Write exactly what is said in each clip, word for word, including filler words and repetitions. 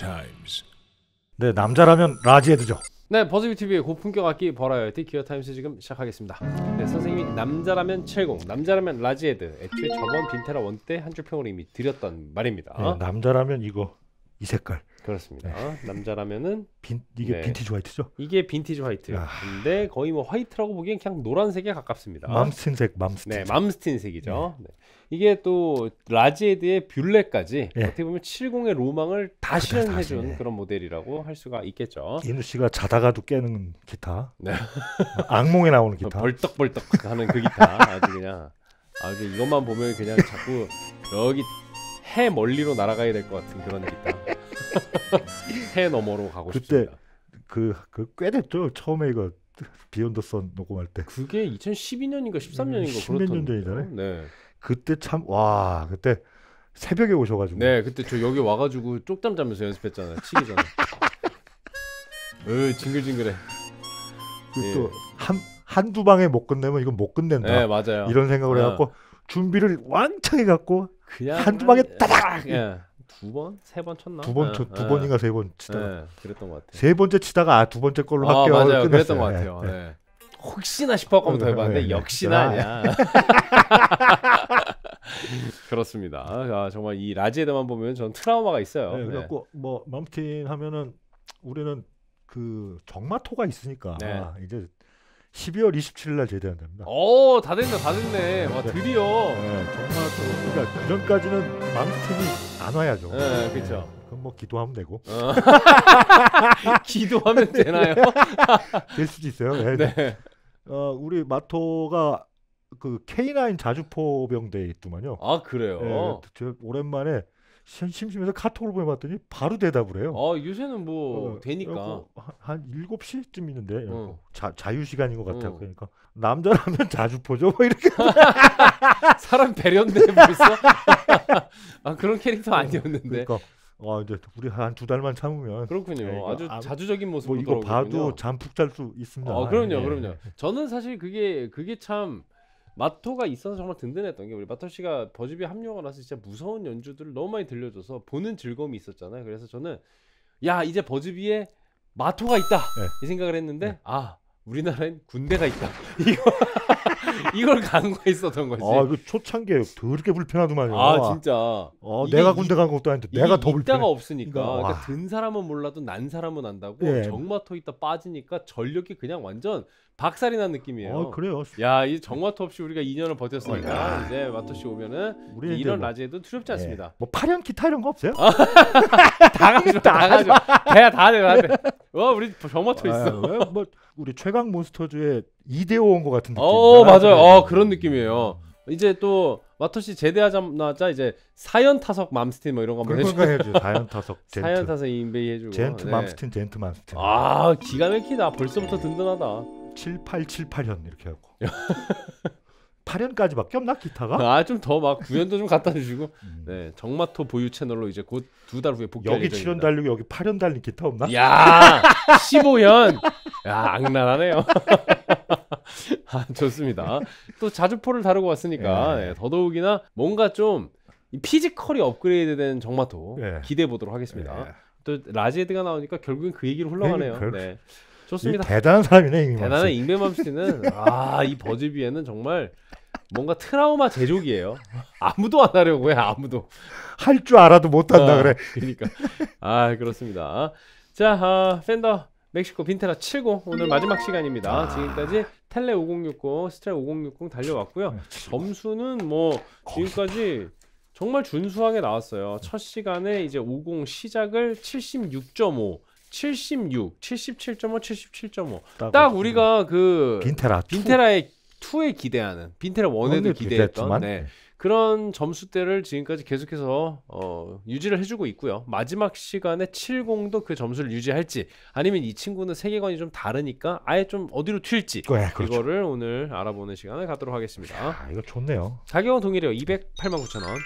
Times. 네, 남자라면 라지 헤드죠. 네, 버즈비 티비의 고품격 악기 버라이어티 기어 타임스 지금 시작하겠습니다. 네, 선생님이 남자라면 칠십, 남자라면 라지 헤드. 애초에 저번 빈테라 원 때 한 줄 평으로 이미 드렸던 말입니다. 네, 남자라면 이거 이 색깔. 그렇습니다. 네. 남자라면은 빈, 이게 네. 빈티지 화이트죠? 이게 빈티지 화이트. 야. 근데 거의 뭐 화이트라고 보기엔 그냥 노란색에 가깝습니다. 맘스틴색, 맘스틴. 네, 맘스틴색이죠. 네. 네. 이게 또 라지헤드의 뷸레까지 네. 어떻게 보면 칠십의 로망을 다 실현해준 네. 그런 모델이라고 할 수가 있겠죠. 이누 씨가 자다가도 깨는 기타. 네. 악몽에 나오는 기타. 벌떡벌떡 하는 그 기타. 아주 그냥 아주 이것만 보면 그냥 자꾸 여기 해 멀리로 날아가야 될 것 같은 그런 기타. 해 너머로 가고 그때 싶습니다. 그, 그 꽤 됐죠. 처음에 이거 비욘더선 녹음할 때. 그게 이천십이 년인가 십삼 년인가 그렇던. 십몇 년 전이잖아요. 네. 그때 참 와 그때 새벽에 오셔가지고. 네, 그때 저 여기 와가지고 쪽잠 자면서 연습했잖아요. 치기 전에. 으 징글징글해. 예. 또 한 한두 방에 못 끝내면 이건 못 끝낸다. 네, 맞아요. 이런 생각을 네. 해갖고 준비를 왕창 해갖고 그냥 한두 방에 따닥. 예. 두 번? 세 번 쳤나? 두 번, 두 네, 번인가 네. 세 번 치다가 네, 그랬던 것 같아요. 세 번째 치다가 아, 두 번째 걸로 할게요. 아, 맞아요. 그랬던 것 같아요. 네. 네. 혹시나 싶어 가면 더 해봤는데 네. 역시나 아니야. 그렇습니다. 아, 정말 이 라지에드만 보면 전 트라우마가 있어요. 네, 그래갖고 네. 뭐 맘틴 하면은 우리는 그 정마토가 있으니까 네. 아, 이제 십이월 이십칠일 날 제대한답니다. 오, 다 됐네, 다 됐네. 와, 드디어. 네, 정말 그러니까 그전까지는 맘스틴이 안 와야죠. 네, 네. 그렇죠. 그럼 뭐 기도하면 되고. 어. 기도하면 되나요? 될 수도 있어요. 네. 네. 어, 우리 마토가 그 케이 나인 자주 포병대에 있더만요. 아, 그래요. 네, 제가 오랜만에 심심해서 카톡을 보내봤더니 바로 대답을 해요. 아, 요새는 뭐 어, 되니까 한 일곱 시쯤 있는데 어. 자, 자유시간인 것 같아요. 어. 그러니까 남자라면 자주 보죠 뭐 이렇게. 사람 배려인데 벌써? 아, 그런 캐릭터 아니었는데. 그러니까 아, 이제 우리 한 두 달만 참으면. 그렇군요. 네, 아주 아, 자주적인 모습으로 뭐 이거 돌아오겠군요. 봐도 잠푹 잘 수 있습니다. 아, 그럼요. 네. 그럼요. 저는 사실 그게 그게 참 마토가 있어서 정말 든든했던 게 우리 마토 씨가 버즈비에 합류하고 나서 진짜 무서운 연주들을 너무 많이 들려줘서 보는 즐거움이 있었잖아요. 그래서 저는 야 이제 버즈비에 마토가 있다 네. 이 생각을 했는데 네. 아 우리나라엔 군대가 있다 이거 이걸 간과했었던 거지. 아 이거 초창기에 더럽게 불편하더만요. 아 진짜. 어 아, 내가 군대 간 것도 아닌데 내가 더 불편해. 있다가 없으니까. 그러니까 든 사람은 몰라도 난 사람은 안다고. 예. 정마토 있다 빠지니까 전력이 그냥 완전 박살이 난 느낌이에요. 아, 그래요. 야 이 정마토 없이 우리가 이 년을 버텼으니까 어, 이제 마토 씨 오면은 이런 뭐, 라지에도 두렵지 않습니다. 예. 뭐 팔 년 기타 이런 거 없어요? 다 가져 다 가져. 배야 다 돼 다 돼. 와 우리 정마토 있어. 아, 뭐 우리 최강 몬스터즈의 이대호 온 것 같은 느낌. 어 맞아요. 어 그런 느낌이에요. 이제 또 마토 씨 제대하자마자 이제 사연 타석 맘스틴 뭐 이런 거 한번 해주고. 해줘. 사연 타석 젠트. 사연 타석 인베이 해주고. 젠트 네. 맘스틴 젠트 맘스틴. 아 기가 막히다. 벌써부터 든든하다. 칠팔 칠팔 현 이렇게 하고. 팔 현까지 밖에 없나 기타가? 아 좀 더 막 구 현도 좀 갖다 주시고. 음. 네 정마토 보유 채널로 이제 곧 두 달 후에 복귀할 여기 예정입니다. 칠 현 달리고 여기 팔 현 달린 기타 없나? 야 십오 현. 야 악랄하네요. 아, 좋습니다. 또 자주포를 다루고 왔으니까 네. 네, 더더욱이나 뭔가 좀 피지컬이 업그레이드된 정마토 네. 기대해 보도록 하겠습니다. 네. 또 라지헤드가 나오니까 결국엔 그 얘기로 흘러가네요. 네, 네. 좋습니다. 대단한 사람이네 잉베 맘스틴. 대단한 잉베 맘스틴은 아, 이 버즈비에는 정말 뭔가 트라우마 제조기예요. 아무도 안 하려고 해. 아무도 할 줄 알아도 못 한다 아, 그래. 그러니까 아 그렇습니다. 자 아, 펜더 멕시코 빈테라 칠십 오늘 마지막 시간입니다. 아. 지금까지 텔레 오공육공, 스트라 오공육공 달려왔고요. 점수는 뭐 지금까지 정말 준수하게 나왔어요. 첫 시간에 이제 오공 시작을 칠십육 점 오, 칠십육, 칠십칠 점 오, 칠십칠 점 오. 딱, 딱 우리가 그 빈테라 빈테라의 이에 기대하는 빈테라 일에도 기대했던 네. 그런 점수대를 지금까지 계속해서 어, 유지를 해주고 있고요. 마지막 시간에 칠십도 그 점수를 유지할지 아니면 이 친구는 세계관이 좀 다르니까 아예 좀 어디로 튈지 네, 그렇죠. 이거를 오늘 알아보는 시간을 갖도록 하겠습니다. 야, 이거 좋네요. 가격은 동일해요. 이백팔만 구천 원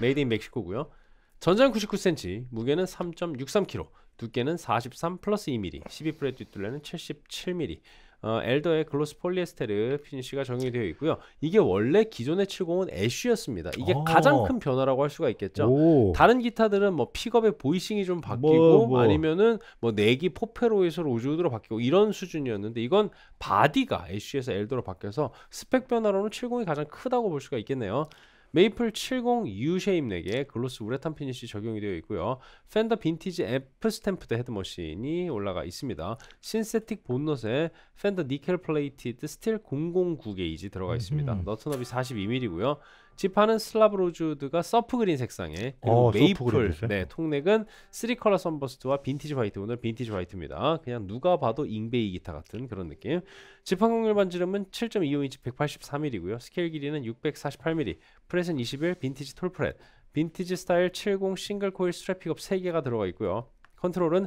메이드 인 멕시코고요. 전장 구십구 센티미터, 무게는 삼 점 육삼 킬로그램, 두께는 사십삼 플러스 이 밀리미터, 십이 프렛 뒷둘레는 칠십칠 밀리미터. 어, 엘더의 글로스 폴리에스테르 피니쉬가 적용이 되어 있고요. 이게 원래 기존의 칠십은 애쉬였습니다. 이게 오. 가장 큰 변화라고 할 수가 있겠죠. 오. 다른 기타들은 뭐 픽업의 보이싱이 좀 바뀌고 뭐, 뭐. 아니면은 뭐 내기 포페로에서 로즈우드로 바뀌고 이런 수준이었는데, 이건 바디가 애쉬에서 엘더로 바뀌어서 스펙 변화로는 칠십이 가장 크다고 볼 수가 있겠네요. 메이플 칠십 U쉐입 넥에 글로스 우레탄 피니쉬 적용이 되어 있고요. 펜더 빈티지 F 스탬프드 헤드머신이 올라가 있습니다. 신세틱 본넛에 펜더 니켈 플레이티드 스틸 공공구 게이지 들어가 있습니다. 음. 너트너비 사십이 밀리미터고요. 지판은 슬라브 로즈우드가 서프 그린 색상에, 그리고 어, 메이플 네, 통넥은 쓰리 컬러 선버스트와 빈티지 화이트. 오늘 빈티지 화이트입니다. 그냥 누가 봐도 잉베이 기타 같은 그런 느낌. 지판 곡률 반지름은 칠 점 이오 인치 백팔십사 밀리미터고요. 스케일 길이는 육백사십팔 밀리미터, 프렛은 이십일, 빈티지 톨프렛, 빈티지 스타일 칠십 싱글 코일 스트랩 픽업 세 개가 들어가 있고요. 컨트롤은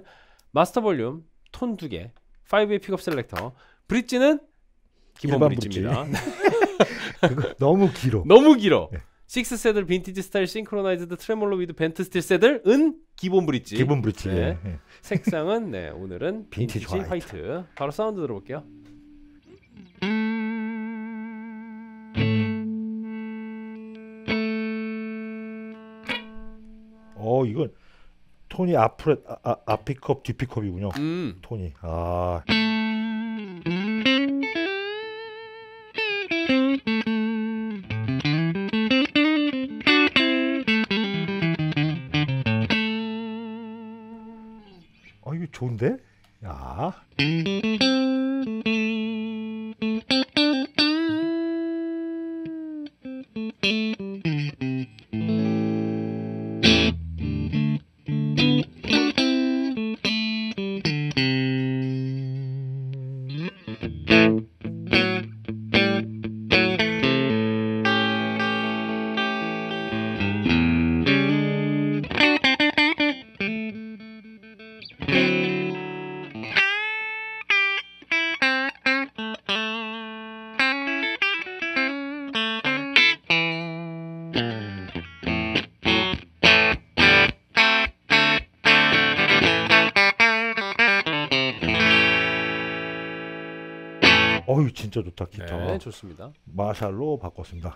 마스터 볼륨, 톤 두 개, 오 웨이 픽업 셀렉터, 브릿지는 기본 브릿지입니다. 그거 너무 길어. 너무 길어. 네. 식스 새들 빈티지 스타일 싱크로나이즈드 트레몰로 위드 벤트 스틸 새들은 기본 브릿지. 기본 브릿지. 네. 네. 색상은 네, 오늘은 빈티지, 빈티지 화이트. 화이트. 바로 사운드 들어볼게요. 어, 이건 톤이 앞으로 아, 아, 앞 픽업, 뒤 픽업이군요. 음. 톤이. 아. 좋은데? 야. 어유 진짜 좋다. 기타 네, 좋습니다. 마샬로 바꿨습니다.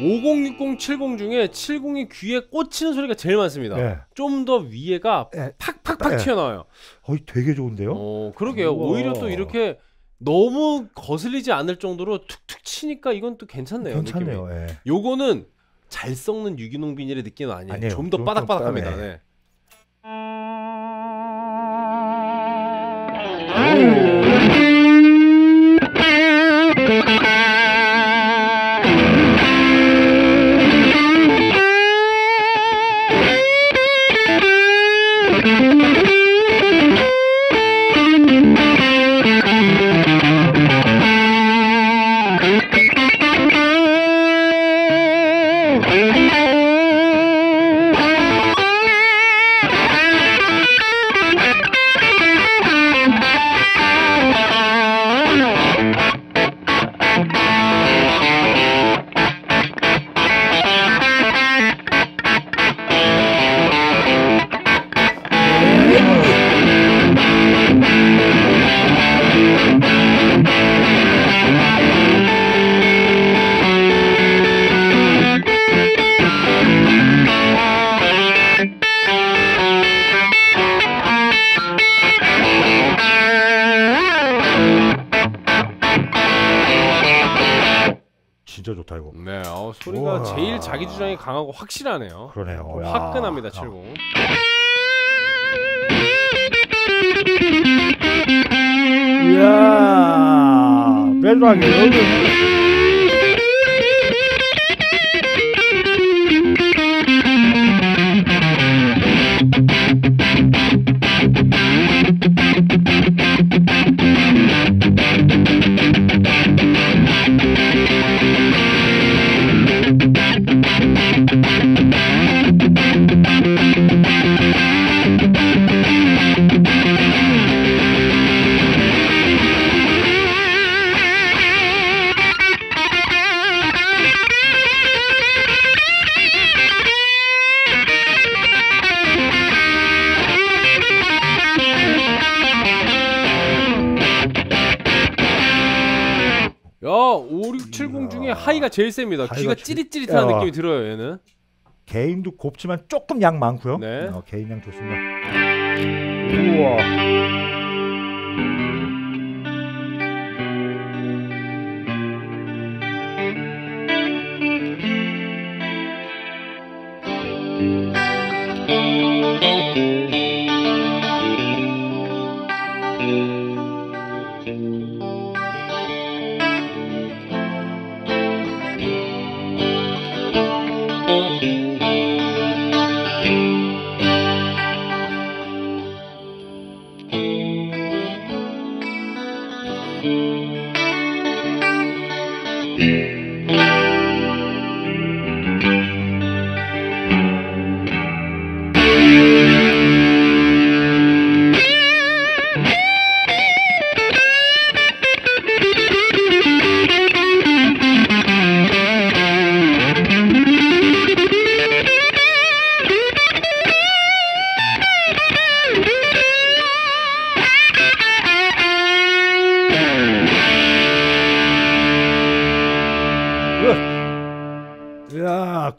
오공육공, 칠십 중에 칠십이 귀에 꽂히는 소리가 제일 많습니다. 네. 좀 더 위에가 네. 팍팍팍 네. 튀어나와요. 어이 되게 좋은데요? 어, 그러게요. 우와. 오히려 또 이렇게 너무 거슬리지 않을 정도로 툭툭 치니까 이건 또 괜찮네요. 괜찮네요. 느낌이. 네. 요거는 잘 썩는 유기농 비닐의 느낌은 아니에요. 아니에요. 좀 더 바닥바닥합니다. 네. 네. 진짜 좋다 이거. 네, 어, 소리가 우와. 제일 자기 주장이 강하고 확실하네요. 그러네요. 화끈합니다. 칠공. 이야, 멜로하게 오육칠공 중에 하이가 제일 셉니다. 귀가 찌릿찌릿한 느낌이 들어요. 얘는 게임도 곱지만 조금 양 많고요. 네. 어, 게임 양 좋습니다. 우와.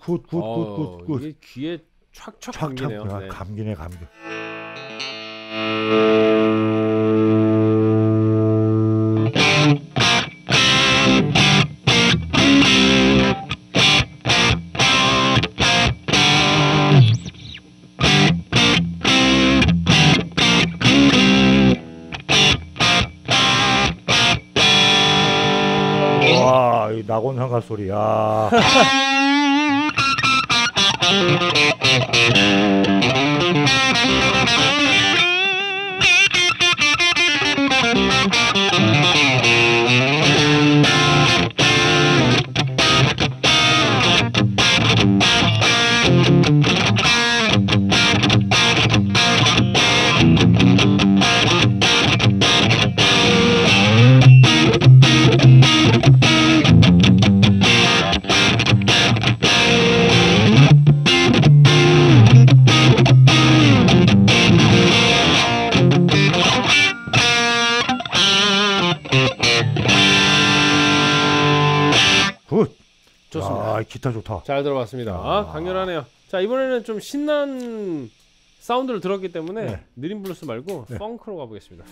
굿굿굿굿굿. 이게 귀에 촥촥 감기네요. 네. 감기네 감기. 와, 이 낙원 상가 소리. 야. 기타 좋다. 잘 들어봤습니다. 아, 강렬하네요. 자, 이번에는 좀 신난 사운드를 들었기 때문에 네. 느린 블루스 말고 네. 펑크로 가보겠습니다.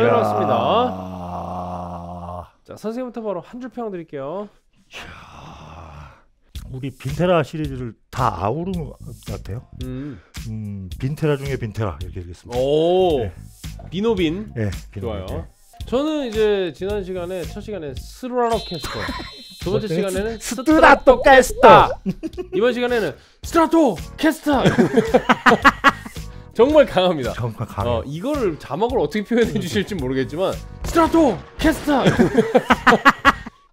잘 들었습니다. 아... 자, 선생님부터 바로 한 줄 평 드릴게요. 이야... 우리 빈테라 시리즈를 다 아우르는 것 같아요. 음. 음, 빈테라 중에 빈테라 이렇게 얘기했습니다. 오, 네. 비노빈. 네, 비노빈. 좋아요. 네. 저는 이제 지난 시간에 첫 시간에 스트라토캐스터, 두 번째 시간에는 스트라토캐스터, 이번 시간에는 스트라토캐스터. 정말 강합니다. 정말 강해요. 어, 이거를 자막으로 어떻게 표현해 주실지 모르겠지만 스트라토캐스터.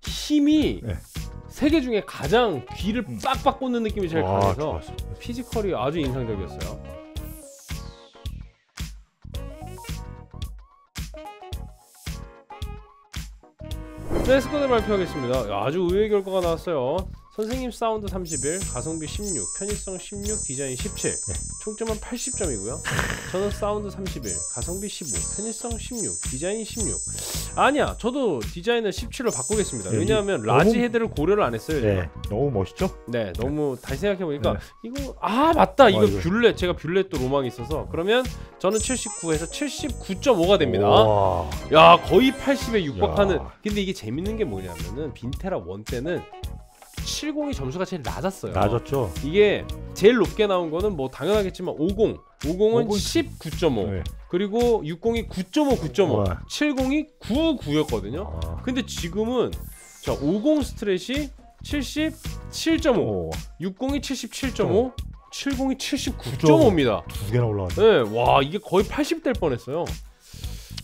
힘이 네. 세계 중에 가장 귀를 빡빡 꽂는 느낌이 제일 와, 강해서 좋았어요. 피지컬이 아주 인상적이었어요. 네, 스쿼드 발표하겠습니다. 아주 의외의 결과가 나왔어요. 선생님 사운드 삼십일, 가성비 십육, 편의성 십육, 디자인 십칠. 네. 총점은 팔십 점이고요. 저는 사운드 삼십일, 가성비 십오, 편의성 십육, 디자인 십육. 아니야, 저도 디자인을 십칠로 바꾸겠습니다. 네, 왜냐하면 라지 너무... 헤드를 고려를 안 했어요. 네, 너무 멋있죠? 네, 너무 네. 다시 생각해보니까 네. 이거 아 맞다, 이거 아, 뷰렛, 제가 뷰렛 또 로망이 있어서 그러면 저는 칠십구에서 칠십구 점 오가 됩니다. 오와. 야, 거의 팔십에 육박하는. 야. 근데 이게 재밌는 게 뭐냐면은 빈테라 일 때는 칠십이 점수가 제일 낮았어요. 낮았죠. 이게 제일 높게 나온 거는 뭐 당연하겠지만 오십, 오십은 십구 점 오, 네. 그리고 육십이 구 점 오, 구 점 오, 와. 칠십이 구십구였거든요. 아. 근데 지금은 자, 오십 스트릿이 칠십칠 점 오, 육십이 칠십칠 점 오, 칠십이 칠십구 점 오입니다. 두 개나 올라왔네. 네, 와 이게 거의 팔십 될 뻔했어요.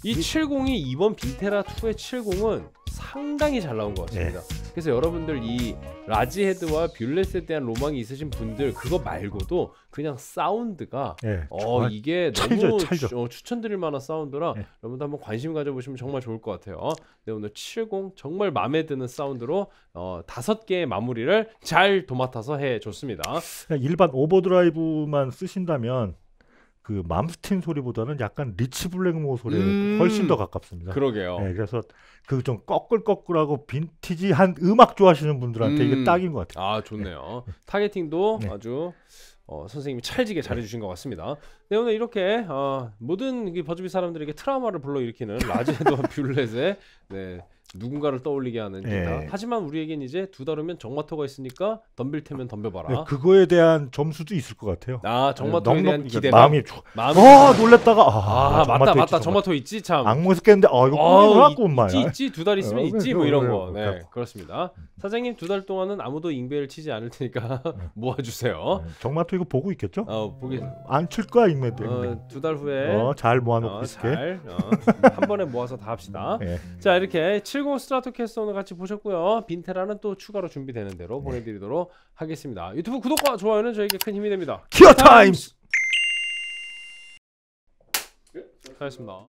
이 칠십이 이번 빈테라 이의 칠십은 상당히 잘 나온 것 같습니다. 네. 그래서 여러분들 이 라지 헤드와 뷰렛에 대한 로망이 있으신 분들 그거 말고도 그냥 사운드가 네, 어 이게 찰져, 너무 찰져. 주, 어, 추천드릴 만한 사운드라 네. 여러분도 한번 관심 가져보시면 정말 좋을 것 같아요. 네, 오늘 칠십 정말 마음에 드는 사운드로 어, 다섯 개의 마무리를 잘 도맡아서 해줬습니다. 그냥 일반 오버드라이브만 쓰신다면 그 맘스틴 소리보다는 약간 리치 블랙모어 소리에 음 훨씬 더 가깝습니다. 그러게요. 네, 그래서 그 좀 꺼끌꺼끌하고 빈티지한 음악 좋아하시는 분들한테 음 이게 딱인 것 같아요. 아 좋네요. 네. 타겟팅도 네. 아주 어, 선생님이 찰지게 잘해주신 것 같습니다. 네, 오늘 이렇게 어, 모든 버즈비 사람들에게 트라우마를 불러일으키는 라지헤드와 뷰렛의 네, 누군가를 떠올리게 하는 기타. 네. 하지만 우리에겐 이제 두 다루면 정마토가 있으니까 덤빌 테면 덤벼봐라. 네, 그거에 대한 점수도 있을 것 같아요. 아 정마토에 네, 대한 기대. 마음이 좋아. 마음이 어, 놀랬다가 아, 아 맞다 있지, 맞다 정마토 있지 참. 악몽에서 깼는데 아 이거 꿈이라고 엄마. 있지 있지 두 달 있으면 네, 있지 뭐 이런 거. 네 그렇습니다. 사장님 두 달 동안은 아무도 잉베를 치지 않을 테니까 모아주세요. 네, 정마토 이거 보고 있겠죠? 어 보기. 안 칠 거야 잉베도. 어, 두 달 후에. 어, 잘 모아놓고 어, 있을게. 잘. 어, 한 번에 모아서 다 합시다. 네. 자 이렇게. 칠십 스트라토캐스터 오늘 같이 보셨고요. 빈테라는 또 추가로 준비되는 대로 네. 보내드리도록 하겠습니다. 유튜브 구독과 좋아요는 저에게 큰 힘이 됩니다. 기어 타임스! 네, 잘했습니다.